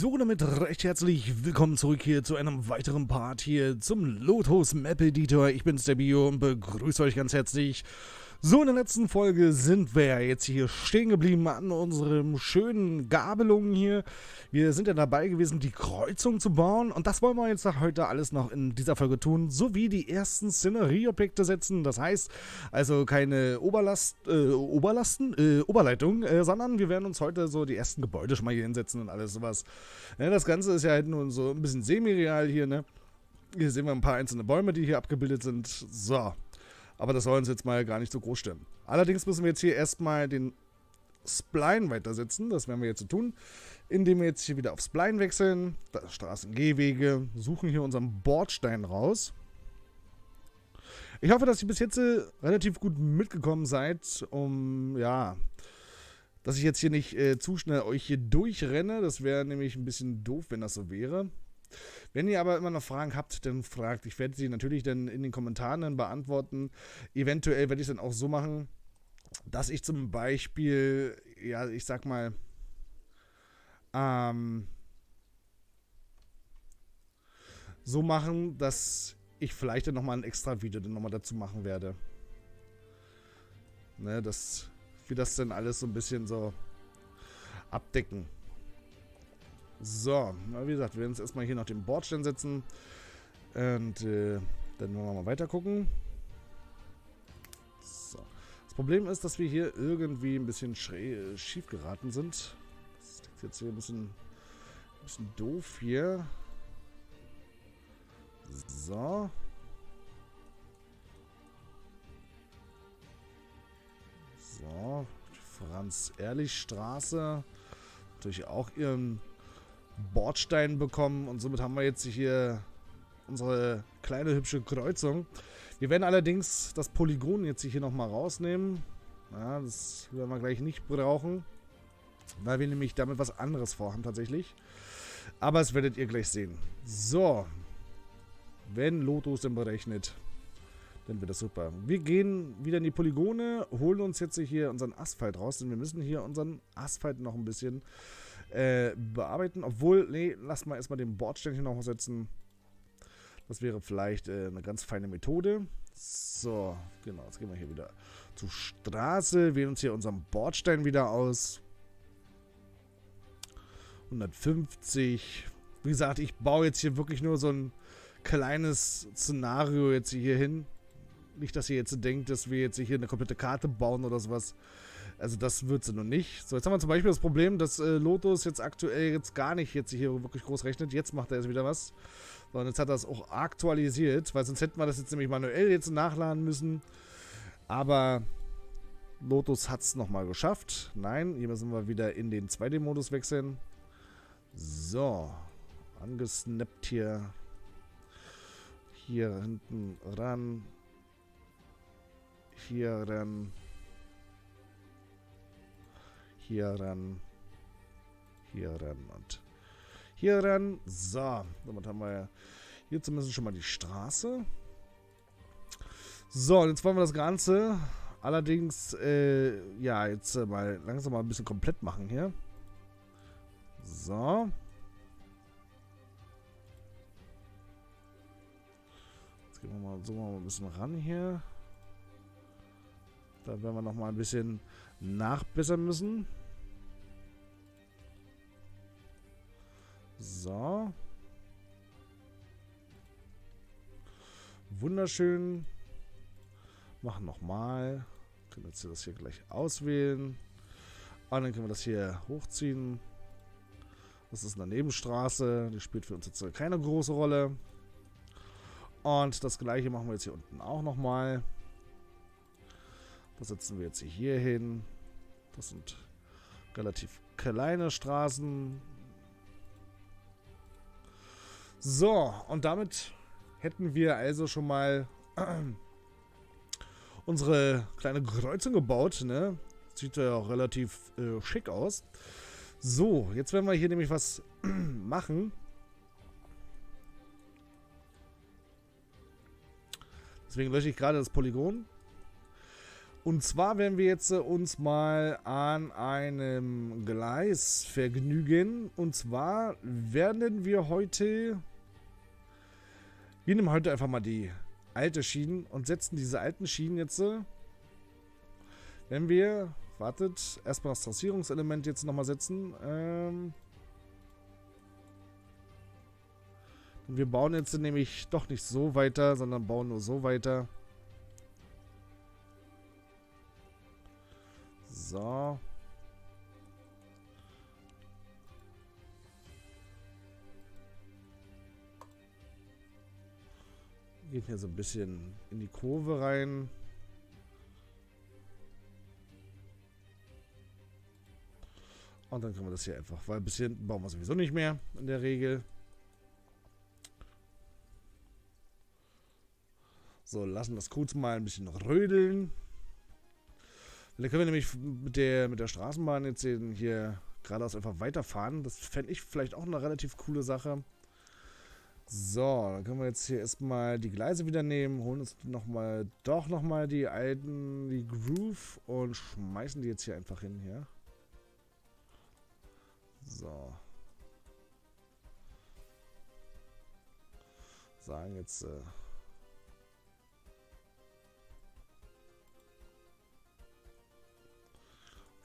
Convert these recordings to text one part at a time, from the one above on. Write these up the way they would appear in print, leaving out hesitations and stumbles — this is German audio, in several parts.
So, damit recht herzlich willkommen zurück hier zu einem weiteren Part hier zum Lotus Map Editor. Ich bin's, der Bio, und begrüße euch ganz herzlich. So, in der letzten Folge sind wir ja jetzt hier stehen geblieben an unserem schönen Gabelungen hier. Wir sind ja dabei gewesen, die Kreuzung zu bauen, und das wollen wir jetzt heute alles noch in dieser Folge tun, sowie die ersten Szenerieobjekte setzen. Das heißt also keine Oberleitung, sondern wir werden uns heute so die ersten Gebäude schon mal hier hinsetzen und alles sowas. Ja, das Ganze ist ja halt nur so ein bisschen semi-real hier, ne? Hier sehen wir ein paar einzelne Bäume, die hier abgebildet sind. So. Aber das soll uns jetzt mal gar nicht so groß stimmen. Allerdings müssen wir jetzt hier erstmal den Spline weitersetzen. Das werden wir jetzt so tun, indem wir jetzt hier wieder auf Spline wechseln. Straßen, Gehwege, suchen hier unseren Bordstein raus. Ich hoffe, dass ihr bis jetzt relativ gut mitgekommen seid, dass ich jetzt hier nicht zu schnell euch hier durchrenne. Das wäre nämlich ein bisschen doof, wenn das so wäre. Wenn ihr aber immer noch Fragen habt, dann fragt. Ich werde sie natürlich dann in den Kommentaren dann beantworten. Eventuell werde ich es dann auch so machen, dass ich zum Beispiel, ja, ich sag mal, so machen, dass ich vielleicht dann nochmal ein extra Video dann nochmal dazu machen werde. Ne, dass wir das dann alles so ein bisschen so abdecken. So, wie gesagt, wir werden uns erstmal hier noch den Bordstein setzen. Und dann wollen wir mal weiter gucken. So. Das Problem ist, dass wir hier irgendwie ein bisschen schief geraten sind. Das ist jetzt hier ein bisschen doof hier. So. So. Franz-Ehrlich-Straße. Natürlich auch ihren Bordstein bekommen, und somit haben wir jetzt hier unsere kleine hübsche Kreuzung. Wir werden allerdings das Polygon jetzt hier nochmal rausnehmen. Ja, das werden wir gleich nicht brauchen, weil wir nämlich damit was anderes vorhaben tatsächlich. Aber das werdet ihr gleich sehen. So, wenn Lotus denn berechnet, dann wird das super. Wir gehen wieder in die Polygone, holen uns jetzt hier unseren Asphalt raus, denn wir müssen hier unseren Asphalt noch ein bisschen bearbeiten. Obwohl, nee, lass mal erstmal den Bordstein hier noch setzen. Das wäre vielleicht eine ganz feine Methode. So, genau, jetzt gehen wir hier wieder zur Straße, wählen uns hier unseren Bordstein wieder aus. 150. Wie gesagt, ich baue jetzt hier wirklich nur so ein kleines Szenario jetzt hier hin. Nicht, dass ihr jetzt denkt, dass wir jetzt hier eine komplette Karte bauen oder sowas. Also das wird sie noch nicht. So, jetzt haben wir zum Beispiel das Problem, dass Lotus jetzt aktuell jetzt gar nicht jetzt hier wirklich groß rechnet. Jetzt macht er jetzt wieder was. So, und jetzt hat er es auch aktualisiert, weil sonst hätten wir das jetzt nämlich manuell jetzt nachladen müssen. Aber Lotus hat es nochmal geschafft. Nein, hier müssen wir wieder in den 2D-Modus wechseln. So, angesnappt hier. Hier hinten ran. Hier ran. Hier ran, hier ran und hier ran. So, damit haben wir hier zumindest schon mal die Straße. So, und jetzt wollen wir das Ganze allerdings, ja, jetzt mal langsam mal ein bisschen komplett machen hier. So. Jetzt gehen wir mal so mal ein bisschen ran hier. Da werden wir nochmal ein bisschen nachbessern müssen. So. Wunderschön. Machen nochmal. Können jetzt das hier gleich auswählen. Und dann können wir das hier hochziehen. Das ist eine Nebenstraße. Die spielt für uns jetzt keine große Rolle. Und das gleiche machen wir jetzt hier unten auch nochmal. Das setzen wir jetzt hier hin. Das sind relativ kleine Straßen. So, und damit hätten wir also schon mal unsere kleine Kreuzung gebaut, ne? Sieht ja auch relativ schick aus. So, jetzt werden wir hier nämlich was machen. Deswegen lösche ich gerade das Polygon. Und zwar werden wir jetzt uns mal an einem Gleis vergnügen. Und zwar werden wir heute... Wir nehmen heute einfach mal die alte Schienen und setzen diese alten Schienen jetzt... Wenn wir... Wartet, erstmal das Trassierungselement jetzt nochmal setzen. Wir bauen jetzt nämlich doch nicht so weiter, sondern bauen nur so weiter. So. Geht hier so ein bisschen in die Kurve rein. Und dann können wir das hier einfach, weil bis hinten bauen wir sowieso nicht mehr in der Regel. So, lassen das kurz mal ein bisschen rödeln. Dann können wir nämlich mit der Straßenbahn jetzt hier geradeaus einfach weiterfahren. Das fände ich vielleicht auch eine relativ coole Sache. So, dann können wir jetzt hier erstmal die Gleise wieder nehmen, holen uns doch nochmal die alten, die Groove und schmeißen die jetzt hier einfach hin, ja. So. Sagen jetzt...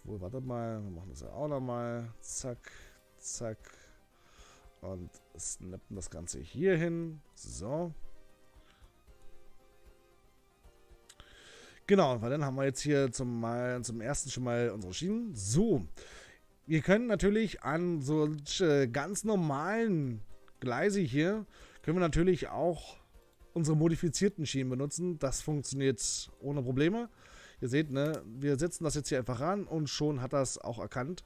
Obwohl, wartet mal, wir machen das ja auch nochmal. Zack, zack. Und snappen das Ganze hier hin. So. Genau, weil dann haben wir jetzt hier zum ersten schon mal unsere Schienen. So. Ihr könnt natürlich an solche ganz normalen Gleise hier, können wir natürlich auch unsere modifizierten Schienen benutzen. Das funktioniert ohne Probleme. Ihr seht, ne, wir setzen das jetzt hier einfach ran und schon hat das auch erkannt.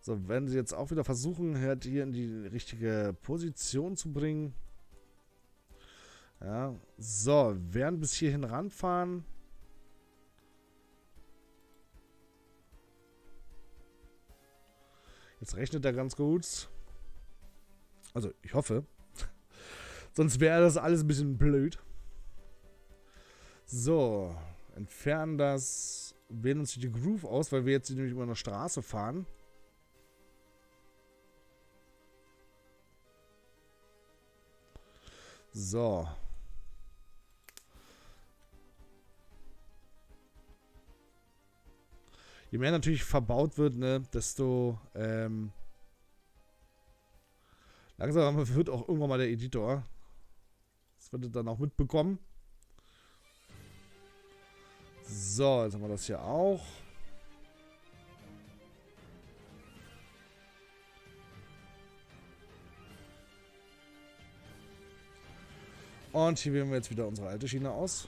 So, wenn sie jetzt auch wieder versuchen, halt hier in die richtige Position zu bringen. Ja, so, werden bis hierhin ranfahren. Jetzt rechnet er ganz gut. Also, ich hoffe. Sonst wäre das alles ein bisschen blöd. So, entfernen das. Wählen uns die Groove aus, weil wir jetzt nämlich über eine Straße fahren. So. Je mehr natürlich verbaut wird, ne, desto langsamer wird auch irgendwann mal der Editor. Das wird er dann auch mitbekommen. So, jetzt haben wir das hier auch. Und hier wählen wir jetzt wieder unsere alte Schiene aus.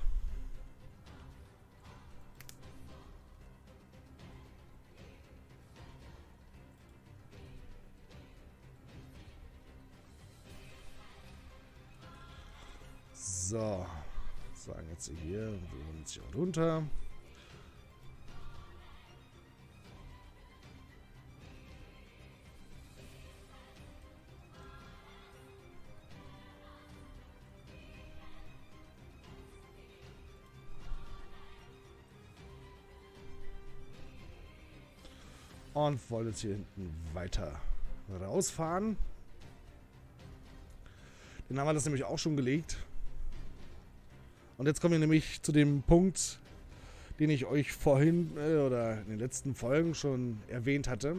So, sagen jetzt hier, wir holen uns hier runter. Und wollen jetzt hier hinten weiter rausfahren. Dann haben wir das nämlich auch schon gelegt. Und jetzt kommen wir nämlich zu dem Punkt, den ich euch vorhin oder in den letzten Folgen schon erwähnt hatte.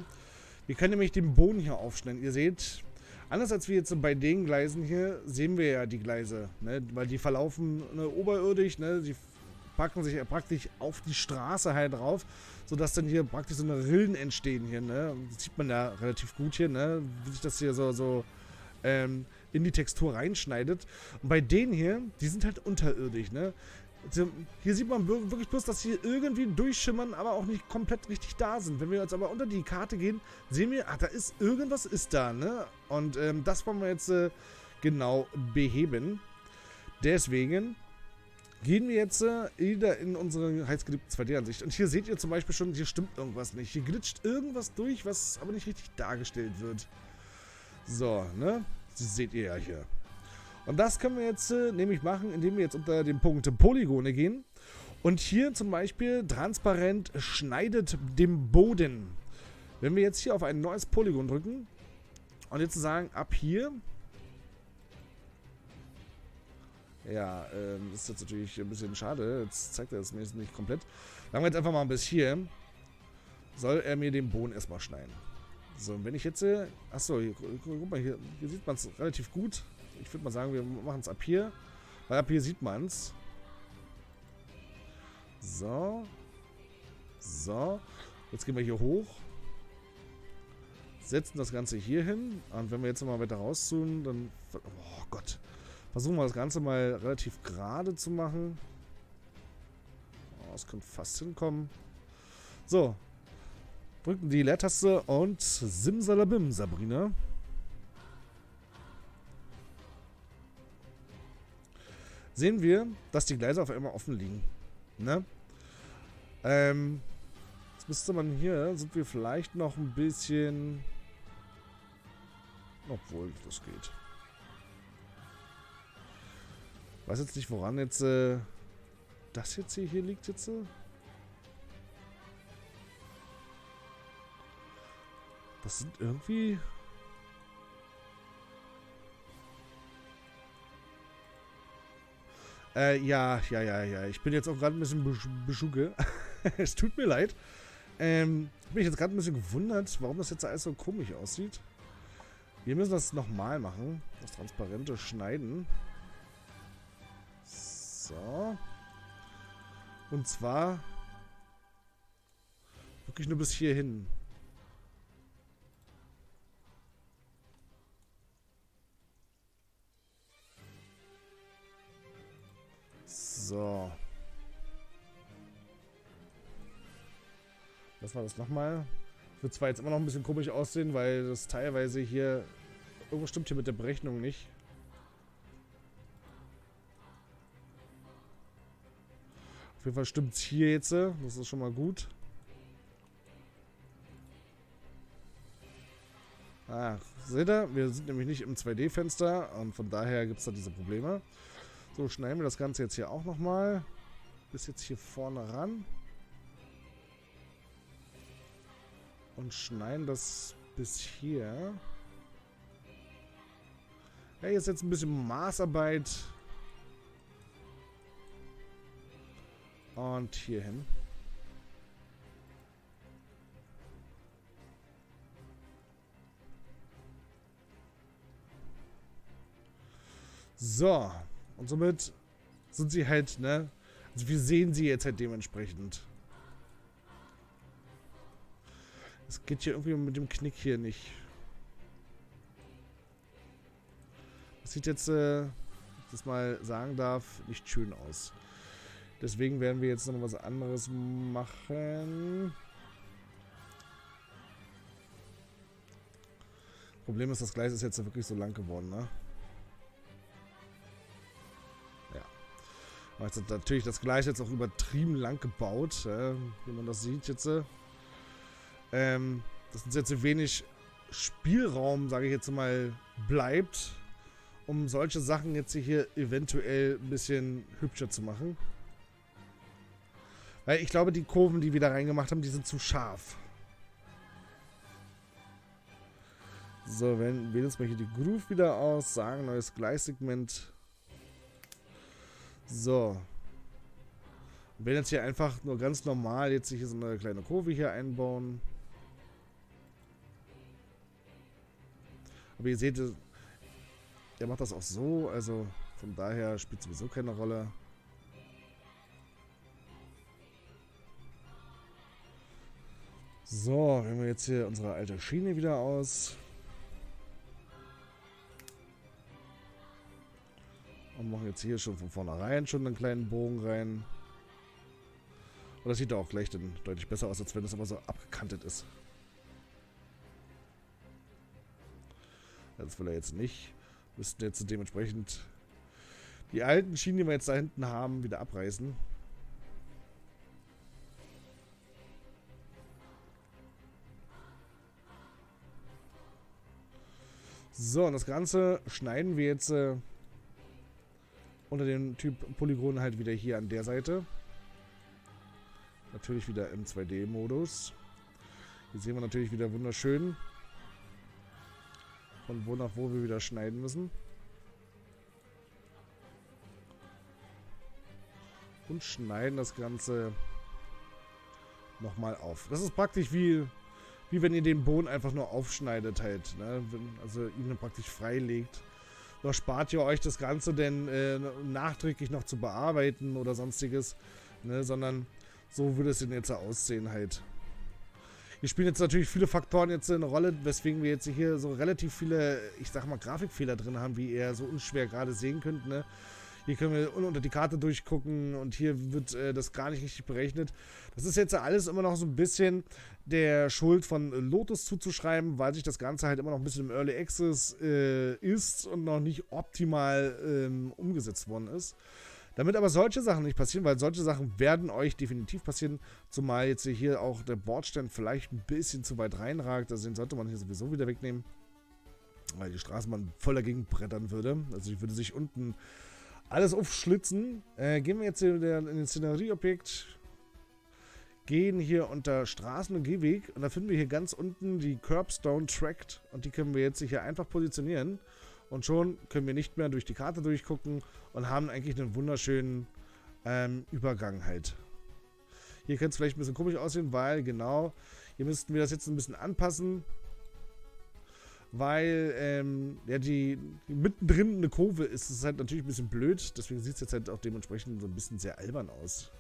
Wir können nämlich den Boden hier aufschneiden. Ihr seht, anders als wir jetzt bei den Gleisen hier, sehen wir ja die Gleise, ne? Weil die verlaufen, ne, oberirdisch, ne? Die packen sich ja praktisch auf die Straße halt drauf, sodass dann hier praktisch so eine Rillen entstehen hier, ne? Das sieht man ja relativ gut hier, ne? Wie sich das hier so in die Textur reinschneidet. Und bei denen hier, die sind halt unterirdisch, ne? Hier sieht man wirklich bloß, dass sie irgendwie durchschimmern, aber auch nicht komplett richtig da sind. Wenn wir jetzt aber unter die Karte gehen, sehen wir, ach, da ist irgendwas ist da, ne? Und das wollen wir jetzt genau beheben. Deswegen gehen wir jetzt wieder in unsere heißgeliebte 2D-Ansicht. Und hier seht ihr zum Beispiel schon, hier stimmt irgendwas nicht. Hier glitscht irgendwas durch, was aber nicht richtig dargestellt wird. So, ne? Das seht ihr ja hier. Und das können wir jetzt nämlich machen, indem wir jetzt unter den Punkt Polygone gehen Und hier zum Beispiel transparent schneidet den Boden. Wenn wir jetzt hier auf ein neues Polygon drücken und jetzt sagen, ab hier... Ja, das ist jetzt natürlich ein bisschen schade. Jetzt zeigt er das mir jetzt nicht komplett. Sagen wir jetzt einfach mal bis hier. Soll er mir den Boden erstmal schneiden. So, und wenn ich jetzt... Achso, guck mal, hier sieht man es relativ gut. Ich würde mal sagen, wir machen es ab hier. Weil ab hier sieht man es. So. So. Jetzt gehen wir hier hoch. Setzen das Ganze hier hin. Und wenn wir jetzt mal weiter rauszoomen, dann... Oh Gott. Versuchen wir das Ganze mal relativ gerade zu machen. Oh, das könnte fast hinkommen. So. Drücken die Leertaste und simsalabim, Sabrina. Sehen wir, dass die Gleise auf einmal offen liegen. Ne? Jetzt müsste man hier, sind wir vielleicht noch ein bisschen... Obwohl, das geht. Ich weiß jetzt nicht, woran jetzt das jetzt hier liegt jetzt. Das sind irgendwie... Ja. Ich bin jetzt auch gerade ein bisschen beschucke. Es tut mir leid. Ich bin jetzt gerade ein bisschen gewundert, warum das jetzt alles so komisch aussieht. Wir müssen das nochmal machen. Das Transparente schneiden. So. Und zwar wirklich nur bis hierhin. So. Lassen wir das nochmal. Wird zwar jetzt immer noch ein bisschen komisch aussehen, weil das teilweise hier... Irgendwas stimmt hier mit der Berechnung nicht. Auf jeden Fall stimmt es hier jetzt. Das ist schon mal gut. Ah, seht ihr? Wir sind nämlich nicht im 2D-Fenster und von daher gibt es da diese Probleme. So, schneiden wir das Ganze jetzt hier auch nochmal. Bis jetzt hier vorne ran. Und schneiden das bis hier. Ja, hier ist jetzt ein bisschen Maßarbeit. Und hier hin. So. Und somit sind sie halt, ne? Also wir sehen sie jetzt halt dementsprechend. Es geht hier irgendwie mit dem Knick hier nicht. Das sieht jetzt, wenn ich das mal sagen darf, nicht schön aus. Deswegen werden wir jetzt noch was anderes machen. Problem ist, das Gleis ist jetzt wirklich so lang geworden, ne? Ja. Man hat natürlich das Gleis jetzt auch übertrieben lang gebaut, wie man das sieht jetzt. Dass uns jetzt so wenig Spielraum, sage ich jetzt mal, bleibt, um solche Sachen jetzt hier eventuell ein bisschen hübscher zu machen. Weil ich glaube, die Kurven, die wir da reingemacht haben, die sind zu scharf. So, wählen jetzt mal hier die Groove wieder aus, sagen neues Gleissegment. So. Wählen jetzt hier einfach nur ganz normal jetzt hier so eine kleine Kurve hier einbauen. Aber ihr seht, er macht das auch so, also von daher spielt sowieso keine Rolle. So, wenn wir jetzt hier unsere alte Schiene wieder aus. Und machen jetzt hier schon von vornherein schon einen kleinen Bogen rein. Und das sieht auch gleich dann deutlich besser aus, als wenn das aber so abgekantet ist. Das will er jetzt nicht. Wir müssen jetzt dementsprechend die alten Schienen, die wir jetzt da hinten haben, wieder abreißen. So, und das Ganze schneiden wir jetzt unter dem Typ Polygon halt wieder hier an der Seite. Natürlich wieder im 2D-Modus. Hier sehen wir natürlich wieder wunderschön, von wo nach wo wir wieder schneiden müssen. Und schneiden das Ganze nochmal auf. Das ist praktisch wie wenn ihr den Boden einfach nur aufschneidet halt. Ne? Also ihn praktisch freilegt. So spart ihr euch das Ganze denn nachträglich noch zu bearbeiten oder sonstiges. Ne? Sondern so würde es denn jetzt aussehen halt. Hier spielen jetzt natürlich viele Faktoren jetzt eine Rolle, weswegen wir jetzt hier so relativ viele, ich sag mal, Grafikfehler drin haben, wie ihr so unschwer gerade sehen könnt, ne? Hier können wir unter die Karte durchgucken und hier wird das gar nicht richtig berechnet. Das ist jetzt alles immer noch so ein bisschen der Schuld von Lotus zuzuschreiben, weil sich das Ganze halt immer noch ein bisschen im Early Access ist und noch nicht optimal umgesetzt worden ist. Damit aber solche Sachen nicht passieren, weil solche Sachen werden euch definitiv passieren, zumal jetzt hier auch der Bordstein vielleicht ein bisschen zu weit reinragt, also den sollte man hier sowieso wieder wegnehmen, weil die Straßenbahn voll dagegen brettern würde. Also ich würde sich unten alles aufschlitzen. Gehen wir jetzt in den Szenerieobjekt, gehen hier unter Straßen und Gehweg und da finden wir hier ganz unten die Curbstone Tracked und die können wir jetzt hier einfach positionieren. Und schon können wir nicht mehr durch die Karte durchgucken und haben eigentlich einen wunderschönen Übergang halt. Hier könnte es vielleicht ein bisschen komisch aussehen, weil genau, hier müssten wir das jetzt ein bisschen anpassen. Weil ja, die mittendrin eine Kurve ist, das ist halt natürlich ein bisschen blöd. Deswegen sieht es jetzt halt auch dementsprechend so ein bisschen sehr albern aus.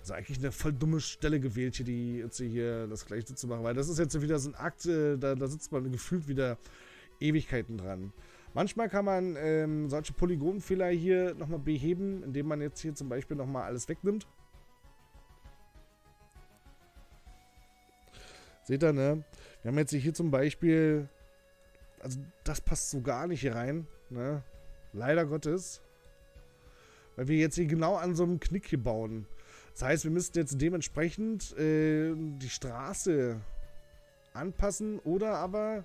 Also eigentlich eine voll dumme Stelle gewählt hier, die jetzt hier das Gleiche zu machen. Weil das ist jetzt wieder so ein Akt, da sitzt man gefühlt wieder Ewigkeiten dran. Manchmal kann man solche Polygonfehler hier nochmal beheben, indem man jetzt hier zum Beispiel nochmal alles wegnimmt. Seht ihr, ne? Wir haben jetzt hier zum Beispiel, also das passt so gar nicht hier rein, ne? Leider Gottes. Weil wir jetzt hier genau an so einem Knick hier bauen. Das heißt, wir müssen jetzt dementsprechend die Straße anpassen oder aber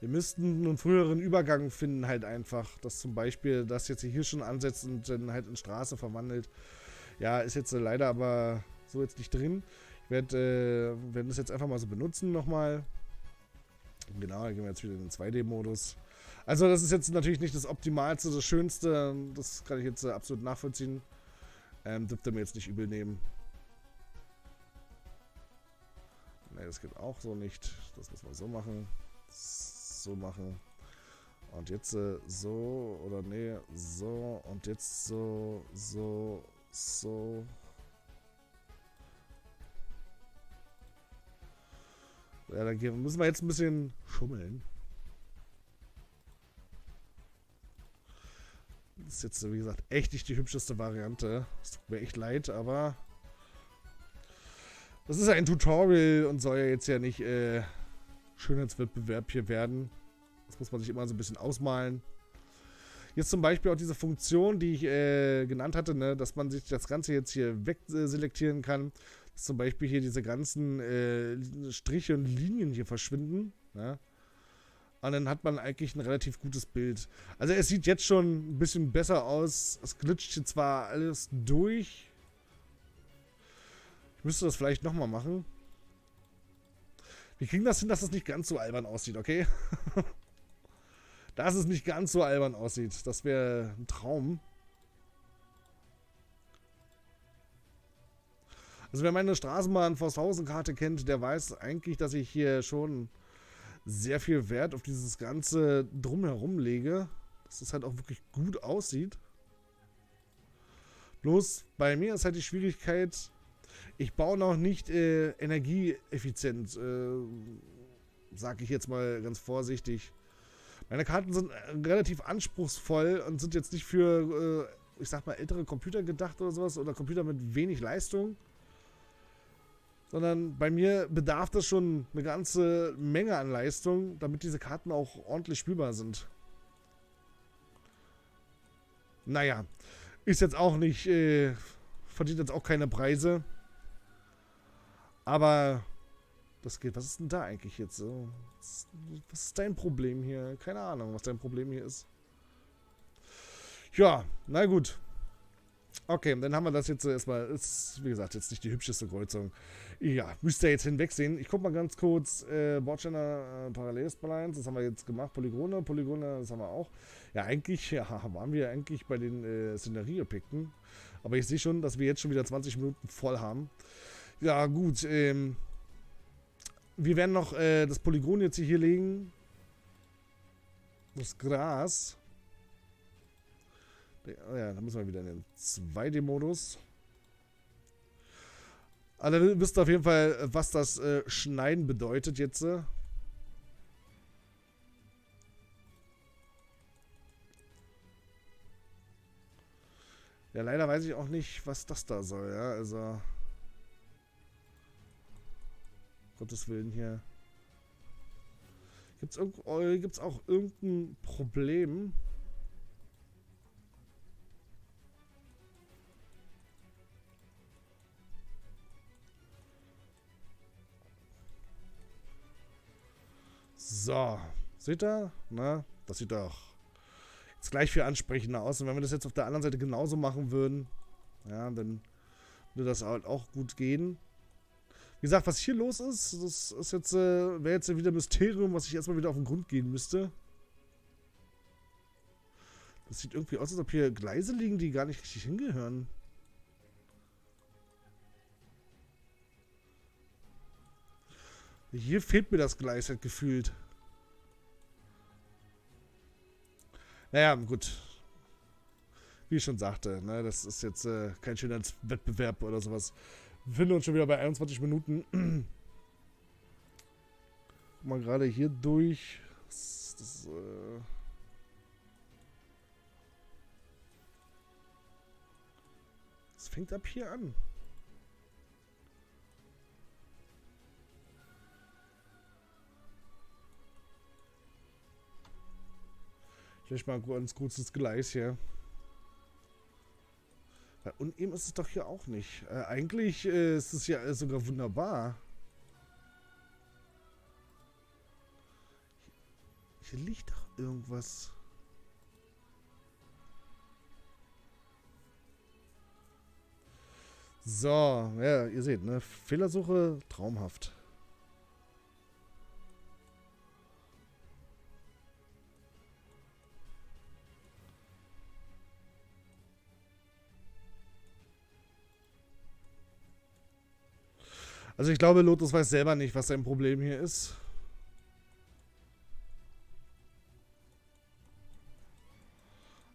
wir müssten einen früheren Übergang finden halt einfach, dass zum Beispiel das jetzt hier schon ansetzt und dann halt in Straße verwandelt. Ja, ist jetzt leider aber so jetzt nicht drin. Ich werde das jetzt einfach mal so benutzen nochmal. Genau, dann gehen wir jetzt wieder in den 2D-Modus. Also das ist jetzt natürlich nicht das Optimalste, das Schönste. Das kann ich jetzt absolut nachvollziehen. Dürft ihr mir jetzt nicht übel nehmen. Ne, das geht auch so nicht. Das müssen wir so machen. So machen und jetzt so oder nee, so und jetzt so, so, so. Ja, dann müssen wir jetzt ein bisschen schummeln. Das ist jetzt, wie gesagt, echt nicht die hübscheste Variante. Es tut mir echt leid, aber das ist ein Tutorial und soll ja jetzt ja nicht Schönheitswettbewerb hier werden. Das muss man sich immer so ein bisschen ausmalen. Jetzt zum Beispiel auch diese Funktion, die ich genannt hatte, ne, dass man sich das Ganze jetzt hier wegselektieren kann. Dass zum Beispiel hier diese ganzen Striche und Linien hier verschwinden. Ne? Und dann hat man eigentlich ein relativ gutes Bild. Also es sieht jetzt schon ein bisschen besser aus. Es glitscht hier zwar alles durch. Ich müsste das vielleicht nochmal machen. Wir kriegen das hin, dass es nicht ganz so albern aussieht, okay? Dass es nicht ganz so albern aussieht. Das wäre ein Traum. Also wer meine Straßenbahn-Vorshausen-Karte kennt, der weiß eigentlich, dass ich hier schon sehr viel Wert auf dieses ganze Drumherum lege. Dass es halt auch wirklich gut aussieht. Bloß bei mir ist halt die Schwierigkeit, ich baue noch nicht energieeffizient, sage ich jetzt mal ganz vorsichtig. Meine Karten sind relativ anspruchsvoll und sind jetzt nicht für, ich sag mal, ältere Computer gedacht oder sowas oder Computer mit wenig Leistung. Sondern bei mir bedarf das schon eine ganze Menge an Leistung, damit diese Karten auch ordentlich spielbar sind. Naja, ist jetzt auch nicht, verdient jetzt auch keine Preise. Aber das geht. Was ist denn da eigentlich jetzt so? Was ist dein Problem hier? Keine Ahnung, was dein Problem hier ist. Ja, na gut. Okay, dann haben wir das jetzt so erstmal. Ist, wie gesagt, jetzt nicht die hübscheste Kreuzung. Ja, müsst ihr jetzt hinwegsehen. Ich guck mal ganz kurz. Bordsteiner Parallelsbalance, das haben wir jetzt gemacht. Polygone, das haben wir auch. Ja, eigentlich waren wir eigentlich bei den Szenerieobjekten. Aber ich sehe schon, dass wir jetzt schon wieder 20 Minuten voll haben. Ja, gut. Wir werden noch das Polygon jetzt hier legen. Das Gras. Ja, da müssen wir wieder in den 2D-Modus. Also ihr wisst auf jeden Fall, was das Schneiden bedeutet jetzt. Ja, leider weiß ich auch nicht, was das da soll. Ja, also Gottes Willen hier. Gibt's auch irgendein Problem? So, seht ihr? Na, das sieht doch jetzt gleich viel ansprechender aus. Und wenn wir das jetzt auf der anderen Seite genauso machen würden, ja, dann würde das halt auch gut gehen. Wie gesagt, was hier los ist, das ist jetzt, wäre jetzt wieder ein Mysterium, was ich erstmal wieder auf den Grund gehen müsste. Das sieht irgendwie aus, als ob hier Gleise liegen, die gar nicht richtig hingehören. Hier fehlt mir das Gleis halt gefühlt. Naja, gut. Wie ich schon sagte, ne, das ist jetzt kein schöner Wettbewerb oder sowas. Wir finden uns schon wieder bei 21 Minuten. Guck mal gerade hier durch. Das fängt ab hier an. Ich mal ganz kurzes Gleis hier. Ja, und eben ist es doch hier auch nicht. Eigentlich ist es ja sogar wunderbar. Hier liegt doch irgendwas. So, ja, ihr seht, ne? Fehlersuche traumhaft. Also ich glaube, Lotus weiß selber nicht, was sein Problem hier ist.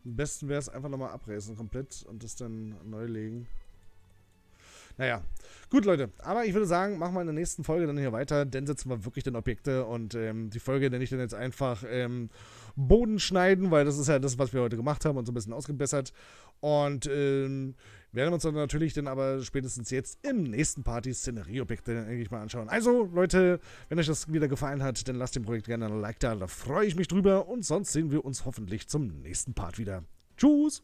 Am besten wäre es einfach nochmal abreißen komplett und das dann neu legen. Naja, gut Leute, aber ich würde sagen, machen wir in der nächsten Folge dann hier weiter, denn setzen wir wirklich dann Objekte und die Folge nenne ich dann jetzt einfach Boden schneiden, weil das ist ja das, was wir heute gemacht haben und so ein bisschen ausgebessert und werden uns dann natürlich dann aber spätestens jetzt im nächsten Part die Szenerieobjekte dann eigentlich mal anschauen. Also Leute, wenn euch das wieder gefallen hat, dann lasst dem Projekt gerne ein Like da freue ich mich drüber und sonst sehen wir uns hoffentlich zum nächsten Part wieder. Tschüss!